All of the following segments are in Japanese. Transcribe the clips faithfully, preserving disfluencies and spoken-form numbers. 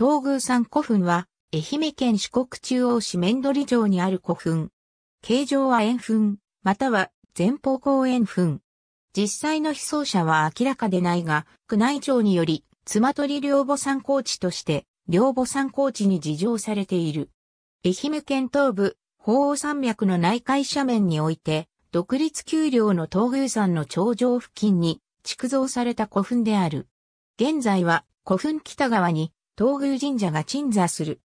東宮山古墳は、愛媛県四国中央市面取城にある古墳。形状は円墳、または前方後円墳。実際の被葬者は明らかでないが、宮内庁により、妻取陵墓参考地として、陵墓参考地に示定されている。愛媛県東部、鳳凰山脈の内海斜面において、独立丘陵の東宮山の頂上付近に、築造された古墳である。現在は、古墳北側に、東宮神社が鎮座する。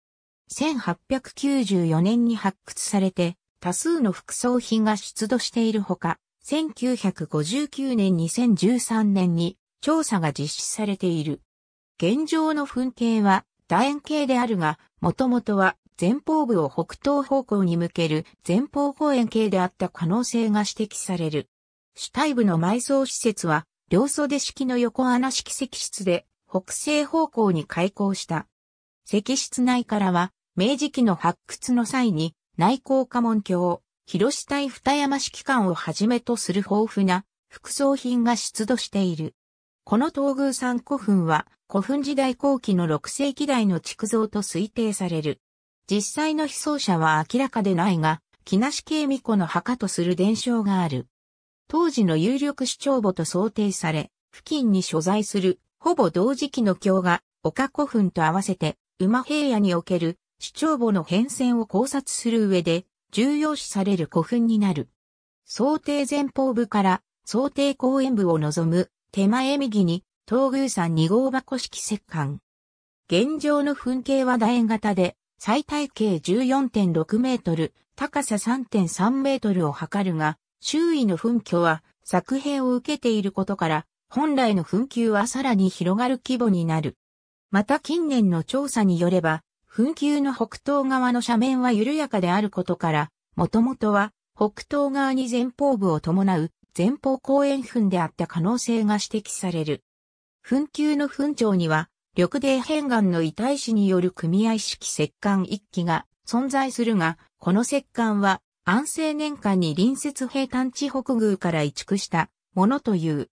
せんはっぴゃくきゅうじゅうよねんに発掘されて、多数の副葬品が出土しているほか、せんきゅうひゃくごじゅうきゅうねん、にせんじゅうさんねんに調査が実施されている。現状の墳形は楕円形であるが、もともとは前方部を北東方向に向ける前方後円形であった可能性が指摘される。主体部の埋葬施設は、両袖式の横穴式石室で、北西方向に開口した。石室内からは、明治期の発掘の際に、内向家紋鏡、広死体二山式棺をはじめとする豊富な副葬品が出土している。この東宮山古墳は、古墳時代後期のろくせいきだいの築造と推定される。実際の被葬者は明らかでないが、木梨慶美子の墓とする伝承がある。当時の有力主張墓と想定され、付近に所在する、ほぼ同時期の卿が、岡古墳と合わせて、馬平野における、主張墓の変遷を考察する上で、重要視される古墳になる。想定前方部から、想定後円部を望む、手前右に、東宮山二号箱式石棺。現状の墳形は楕円型で、最大径 じゅうよんてんろくメートル、高さ さんてんさんメートルを測るが、周囲の墳丘は、作兵を受けていることから、本来の墳丘はさらに広がる規模になる。また近年の調査によれば、墳丘の北東側の斜面は緩やかであることから、もともとは北東側に前方部を伴う前方後円墳であった可能性が指摘される。墳丘の墳頂には、緑泥片岩の遺体師による組合式石棺一基が存在するが、この石棺は安政年間に隣接平坦地北宮から移築したものという。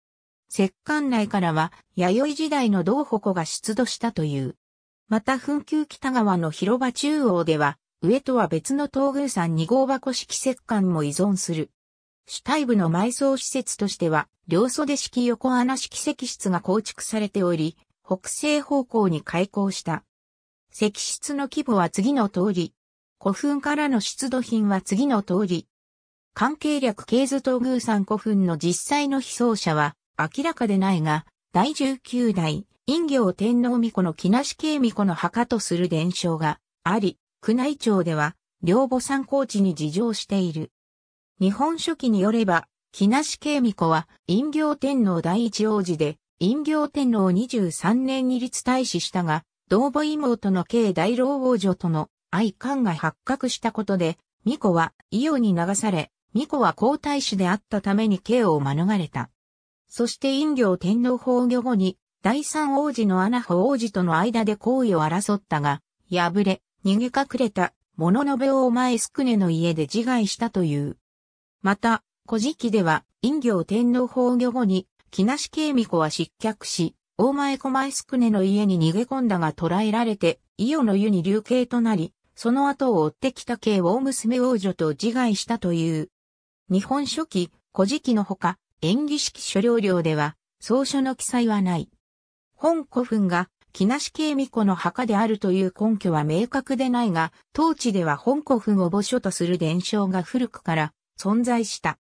石棺内からは、弥生時代の銅矛が出土したという。また、墳丘北側の広場中央では、上とは別の東宮山二号箱式石棺も依存する。主体部の埋葬施設としては、両袖式横穴式石室が構築されており、北西方向に開口した。石室の規模は次の通り。古墳からの出土品は次の通り。関係略系図東宮山古墳の実際の被葬者は、明らかでないが、だいじゅうきゅうだい、陰陽天皇皇子の木梨慶美子の墓とする伝承があり、宮内庁では、陵墓参考地に示定している。日本書紀によれば、木梨慶美子は、陰陽天皇第一王子で、陰陽天皇にじゅうさんねんに立太子したが、同母妹の慶大老王女との愛姦が発覚したことで、美子は伊予に流され、美子は皇太子であったために刑を免れた。そして陰陽天皇崩御後に、第三王子の穴穂王子との間で皇位を争ったが、敗れ、逃げ隠れた、物部大前宿根の家で自害したという。また、古事記では、陰陽天皇崩御後に、木梨慶美子は失脚し、大前小前宿根の家に逃げ込んだが捕らえられて、伊予の湯に流刑となり、その後を追ってきた慶大娘王女と自害したという。日本書紀、古事記のほか、延喜式所領領では、草書の記載はない。本古墳が、木梨慶美子の墓であるという根拠は明確でないが、当地では本古墳を墓所とする伝承が古くから存在した。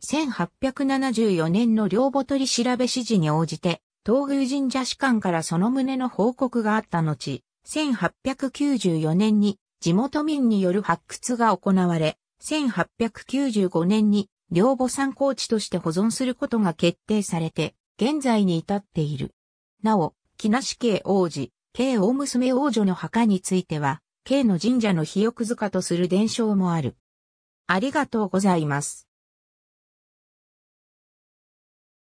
せんはっぴゃくななじゅうよねんの陵墓取り調べ指示に応じて、東宮神社士官からその旨の報告があった後、せんはっぴゃくきゅうじゅうよねんに地元民による発掘が行われ、せんはっぴゃくきゅうじゅうごねんに、陵墓参考地として保存することが決定されて、現在に至っている。なお、木梨慶王子、慶大娘王女の墓については、慶の神社の肥沃塚とする伝承もある。ありがとうございます。